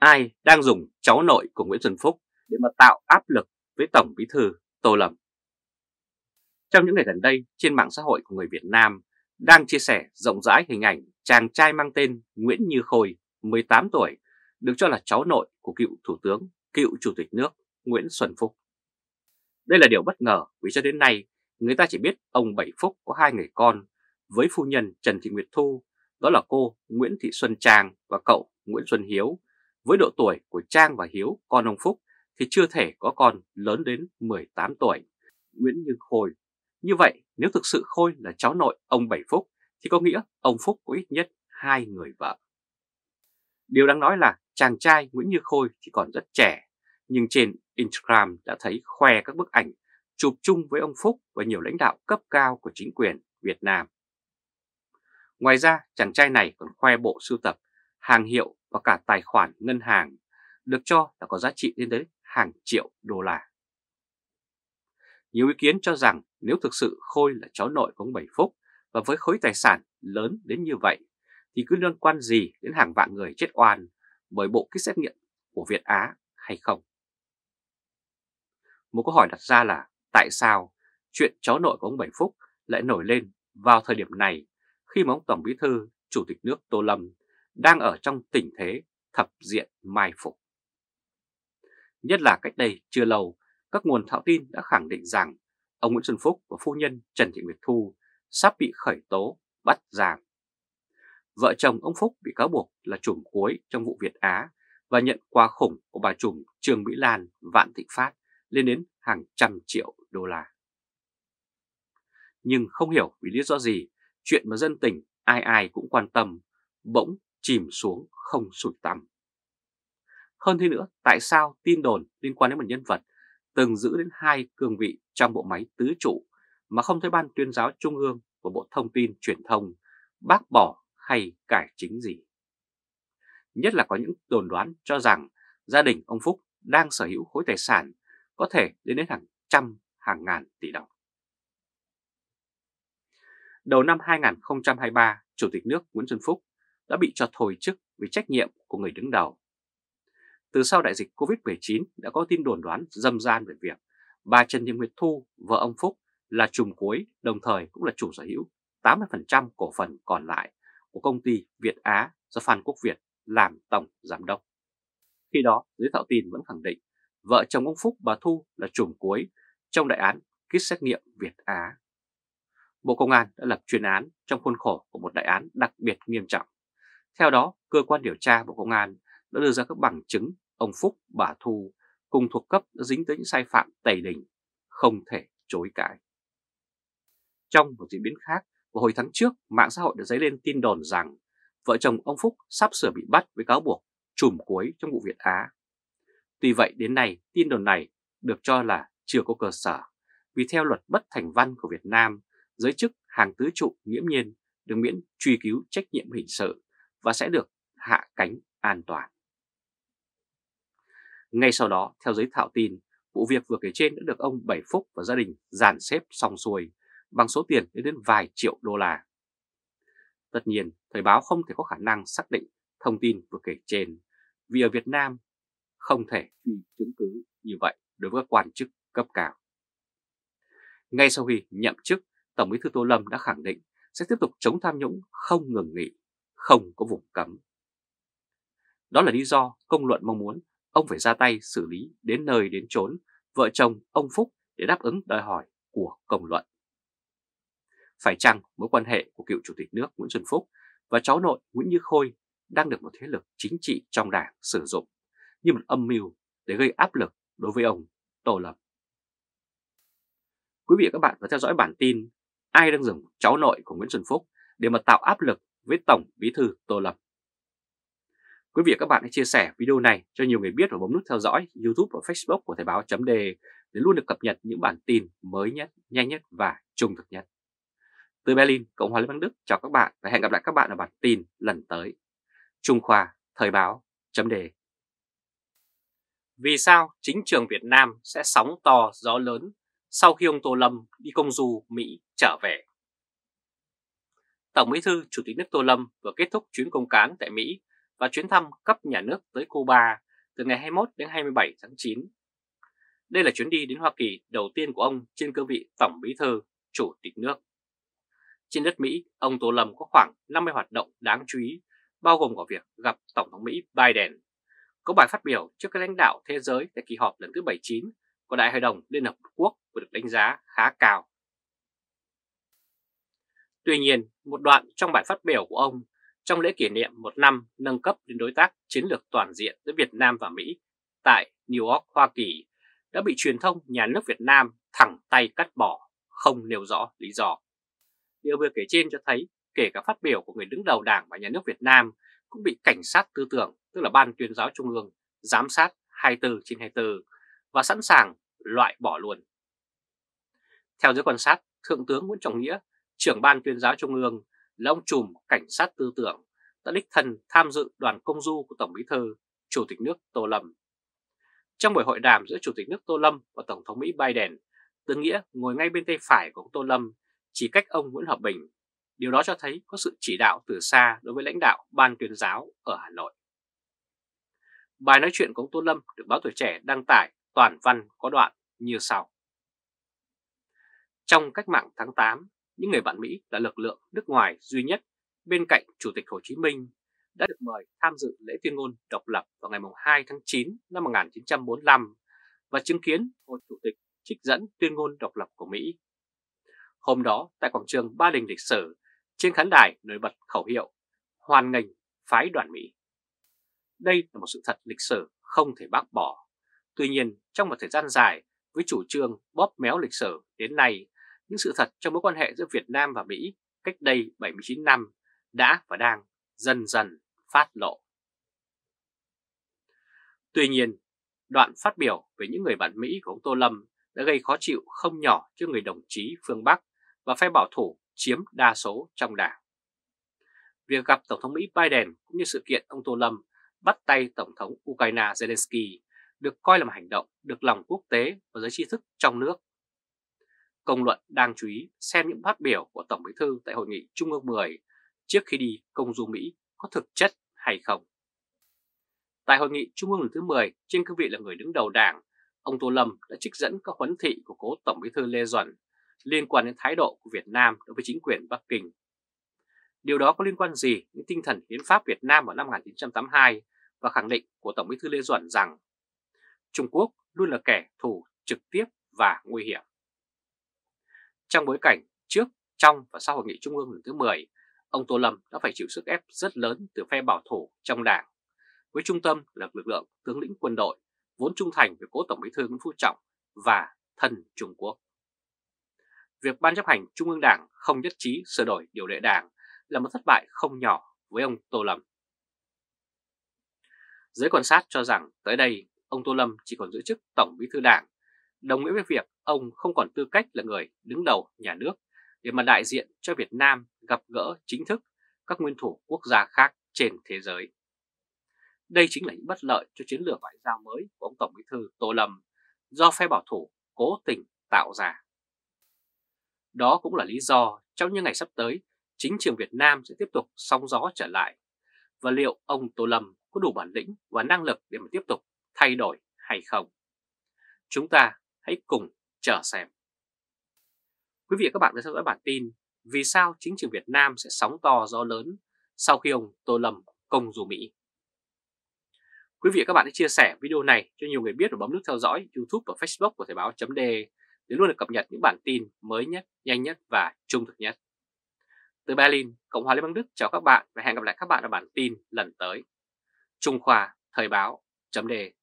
ai đang dùng cháu nội của Nguyễn Xuân Phúc để mà tạo áp lực với Tổng Bí thư Tô Lâm. Trong những ngày gần đây, trên mạng xã hội của người Việt Nam đang chia sẻ rộng rãi hình ảnh chàng trai mang tên Nguyễn Như Khôi, 18 tuổi, được cho là cháu nội của cựu Thủ tướng, cựu Chủ tịch nước Nguyễn Xuân Phúc. Đây là điều bất ngờ vì cho đến nay người ta chỉ biết ông Bảy Phúc có hai người con với phu nhân Trần Thị Nguyệt Thu, đó là cô Nguyễn Thị Xuân Tràng và cậu Nguyễn Xuân Hiếu. Với độ tuổi của Trang và Hiếu, con ông Phúc, thì chưa thể có con lớn đến 18 tuổi, Nguyễn Như Khôi. Như vậy, nếu thực sự Khôi là cháu nội ông Bảy Phúc, thì có nghĩa ông Phúc có ít nhất hai người vợ. Điều đáng nói là chàng trai Nguyễn Như Khôi thì còn rất trẻ, nhưng trên Instagram đã thấy khoe các bức ảnh chụp chung với ông Phúc và nhiều lãnh đạo cấp cao của chính quyền Việt Nam. Ngoài ra, chàng trai này còn khoe bộ sưu tập, hàng hiệu và cả tài khoản ngân hàng, được cho là có giá trị lên tới hàng triệu đô la. Nhiều ý kiến cho rằng nếu thực sự Khôi là cháu nội của ông Bảy Phúc và với khối tài sản lớn đến như vậy thì cứ liên quan gì đến hàng vạn người chết oan bởi bộ kit xét nghiệm của Việt Á hay không? Một câu hỏi đặt ra là tại sao chuyện cháu nội của ông Bảy Phúc lại nổi lên vào thời điểm này khi mà ông Tổng Bí thư, Chủ tịch nước Tô Lâm đang ở trong tình thế thập diện mai phục. Nhất là cách đây chưa lâu, các nguồn thạo tin đã khẳng định rằng ông Nguyễn Xuân Phúc và phu nhân Trần Thị Nguyệt Thu sắp bị khởi tố, bắt giam. Vợ chồng ông Phúc bị cáo buộc là trùm cuối trong vụ Việt Á và nhận quà khủng của bà trùm Trương Mỹ Lan, Vạn Thịnh Phát lên đến hàng trăm triệu đô la. Nhưng không hiểu vì lý do gì, chuyện mà dân tình ai ai cũng quan tâm bỗng chìm xuống không sụt tăm. Hơn thế nữa, tại sao tin đồn liên quan đến một nhân vật từng giữ đến hai cương vị trong bộ máy tứ trụ mà không thấy Ban Tuyên giáo Trung ương và Bộ Thông tin Truyền thông bác bỏ hay cải chính gì? Nhất là có những đồn đoán cho rằng gia đình ông Phúc đang sở hữu khối tài sản có thể lên đến hàng trăm, hàng ngàn tỷ đồng. Đầu năm 2023, Chủ tịch nước Nguyễn Xuân Phúc đã bị cho thôi chức vì trách nhiệm của người đứng đầu. Từ sau đại dịch Covid-19 đã có tin đồn đoán râm ran về việc bà Trần Thị Nguyệt Thu, vợ ông Phúc, là trùm cuối, đồng thời cũng là chủ sở hữu 80% cổ phần còn lại của công ty Việt Á do Phan Quốc Việt làm tổng giám đốc. Khi đó, giới thạo tin vẫn khẳng định vợ chồng ông Phúc, bà Thu là trùm cuối trong đại án kit xét nghiệm Việt Á. Bộ Công an đã lập chuyên án trong khuôn khổ của một đại án đặc biệt nghiêm trọng. Theo đó, cơ quan điều tra Bộ Công an đã đưa ra các bằng chứng ông Phúc, bà Thu cùng thuộc cấp đã dính tới những sai phạm tày đình, không thể chối cãi. Trong một diễn biến khác, vào hồi tháng trước, mạng xã hội đã dấy lên tin đồn rằng vợ chồng ông Phúc sắp sửa bị bắt với cáo buộc trùm cuối trong vụ Việt Á. Tuy vậy, đến nay, tin đồn này được cho là chưa có cơ sở, vì theo luật bất thành văn của Việt Nam, giới chức hàng tứ trụ nghiễm nhiên được miễn truy cứu trách nhiệm hình sự và sẽ được hạ cánh an toàn. Ngay sau đó, theo giới thạo tin, vụ việc vừa kể trên đã được ông Bảy Phúc và gia đình dàn xếp xong xuôi bằng số tiền đến vài triệu đô la. Tất nhiên, thời báo không thể có khả năng xác định thông tin vừa kể trên vì ở Việt Nam không thể truy chứng cứ như vậy đối với các quan chức cấp cao. Ngay sau khi nhậm chức, Tổng Bí thư Tô Lâm đã khẳng định sẽ tiếp tục chống tham nhũng không ngừng nghỉ, không có vùng cấm. Đó là lý do công luận mong muốn ông phải ra tay xử lý đến nơi đến chốn vợ chồng ông Phúc để đáp ứng đòi hỏi của công luận. Phải chăng mối quan hệ của cựu Chủ tịch nước Nguyễn Xuân Phúc và cháu nội Nguyễn Như Khôi đang được một thế lực chính trị trong đảng sử dụng như một âm mưu để gây áp lực đối với ông Tô Lâm? Quý vị và các bạn vừa theo dõi bản tin ai đang dùng cháu nội của Nguyễn Xuân Phúc để mà tạo áp lực với Tổng Bí thư Tô Lâm. Quý vị và các bạn hãy chia sẻ video này cho nhiều người biết và bấm nút theo dõi YouTube và Facebook của thoibao.de để luôn được cập nhật những bản tin mới nhất, nhanh nhất và trung thực nhất. Từ Berlin, Cộng hòa Liên bang Đức chào các bạn và hẹn gặp lại các bạn ở bản tin lần tới. Trung Khoa, thoibao.de. Vì sao chính trường Việt Nam sẽ sóng to gió lớn sau khi ông Tô Lâm đi công du Mỹ trở về? Tổng Bí thư, Chủ tịch nước Tô Lâm vừa kết thúc chuyến công cán tại Mỹ và chuyến thăm cấp nhà nước tới Cuba từ ngày 21 đến 27 tháng 9. Đây là chuyến đi đến Hoa Kỳ đầu tiên của ông trên cương vị Tổng Bí thư, Chủ tịch nước. Trên đất Mỹ, ông Tô Lâm có khoảng 50 hoạt động đáng chú ý, bao gồm có việc gặp Tổng thống Mỹ Biden, có bài phát biểu trước các lãnh đạo thế giới tại kỳ họp lần thứ 79 của Đại hội đồng Liên Hợp Quốc và được đánh giá khá cao. Tuy nhiên, một đoạn trong bài phát biểu của ông trong lễ kỷ niệm một năm nâng cấp đến đối tác chiến lược toàn diện giữa Việt Nam và Mỹ tại New York, Hoa Kỳ đã bị truyền thông nhà nước Việt Nam thẳng tay cắt bỏ, không nêu rõ lý do. Điều vừa kể trên cho thấy kể cả phát biểu của người đứng đầu Đảng và Nhà nước Việt Nam cũng bị cảnh sát tư tưởng, tức là Ban Tuyên giáo Trung ương, giám sát 24/24 và sẵn sàng loại bỏ luôn. Theo giới quan sát, Thượng tướng Nguyễn Trọng Nghĩa, trưởng Ban Tuyên giáo Trung ương, là ông trùm cảnh sát tư tưởng đã đích thân tham dự đoàn công du của Tổng Bí thư, Chủ tịch nước Tô Lâm. Trong buổi hội đàm giữa Chủ tịch nước Tô Lâm và Tổng thống Mỹ Biden, tướng Nghĩa ngồi ngay bên tay phải của ông Tô Lâm, chỉ cách ông Nguyễn Hòa Bình. Điều đó cho thấy có sự chỉ đạo từ xa đối với lãnh đạo Ban Tuyên giáo ở Hà Nội. Bài nói chuyện của ông Tô Lâm được báo Tuổi Trẻ đăng tải toàn văn có đoạn như sau. Trong cách mạng tháng 8, những người bạn Mỹ là lực lượng nước ngoài duy nhất bên cạnh Chủ tịch Hồ Chí Minh đã được mời tham dự lễ tuyên ngôn độc lập vào ngày 2 tháng 9 năm 1945 và chứng kiến Hồ Chủ tịch trích dẫn tuyên ngôn độc lập của Mỹ. Hôm đó, tại quảng trường Ba Đình lịch sử, trên khán đài nổi bật khẩu hiệu hoan nghênh phái đoàn Mỹ. Đây là một sự thật lịch sử không thể bác bỏ. Tuy nhiên, trong một thời gian dài, với chủ trương bóp méo lịch sử đến nay, những sự thật trong mối quan hệ giữa Việt Nam và Mỹ cách đây 79 năm đã và đang dần dần phát lộ. Tuy nhiên, đoạn phát biểu về những người bạn Mỹ của ông Tô Lâm đã gây khó chịu không nhỏ cho người đồng chí phương Bắc và phe bảo thủ chiếm đa số trong Đảng. Việc gặp Tổng thống Mỹ Biden cũng như sự kiện ông Tô Lâm bắt tay Tổng thống Ukraine Zelensky được coi là một hành động được lòng quốc tế và giới tri thức trong nước. Công luận đang chú ý xem những phát biểu của Tổng Bí thư tại Hội nghị Trung ương 10 trước khi đi công du Mỹ có thực chất hay không. Tại Hội nghị Trung ương lần thứ 10, trên cương vị là người đứng đầu Đảng, ông Tô Lâm đã trích dẫn các huấn thị của cố Tổng Bí thư Lê Duẩn liên quan đến thái độ của Việt Nam đối với chính quyền Bắc Kinh. Điều đó có liên quan gì đến tinh thần hiến pháp Việt Nam vào năm 1982 và khẳng định của Tổng Bí thư Lê Duẩn rằng Trung Quốc luôn là kẻ thù trực tiếp và nguy hiểm. Trong bối cảnh trước, trong và sau Hội nghị Trung ương lần thứ 10, ông Tô Lâm đã phải chịu sức ép rất lớn từ phe bảo thủ trong Đảng, với trung tâm là lực lượng tướng lĩnh quân đội vốn trung thành với cố Tổng Bí thư Nguyễn Phú Trọng và thân Trung Quốc. Việc Ban chấp hành Trung ương Đảng không nhất trí sửa đổi điều lệ Đảng là một thất bại không nhỏ với ông Tô Lâm. Giới quan sát cho rằng tới đây ông Tô Lâm chỉ còn giữ chức Tổng Bí thư Đảng, đồng nghĩa với việc ông không còn tư cách là người đứng đầu nhà nước để mà đại diện cho Việt Nam gặp gỡ chính thức các nguyên thủ quốc gia khác trên thế giới. Đây chính là những bất lợi cho chiến lược ngoại giao mới của ông Tổng Bí thư Tô Lâm do phe bảo thủ cố tình tạo ra. Đó cũng là lý do trong những ngày sắp tới, chính trường Việt Nam sẽ tiếp tục sóng gió trở lại. Và liệu ông Tô Lâm có đủ bản lĩnh và năng lực để mà tiếp tục thay đổi hay không? Chúng ta hãy cùng chờ xem. Quý vị và các bạn đã theo dõi bản tin Vì sao chính trường Việt Nam sẽ sóng to gió lớn sau khi ông Tô Lâm công du Mỹ. Quý vị và các bạn hãy chia sẻ video này cho nhiều người biết và bấm nút theo dõi YouTube và Facebook của Thời báo.de để luôn được cập nhật những bản tin mới nhất, nhanh nhất và trung thực nhất. Từ Berlin, Cộng hòa Liên bang Đức chào các bạn và hẹn gặp lại các bạn ở bản tin lần tới. Trung Khoa, Thời báo.de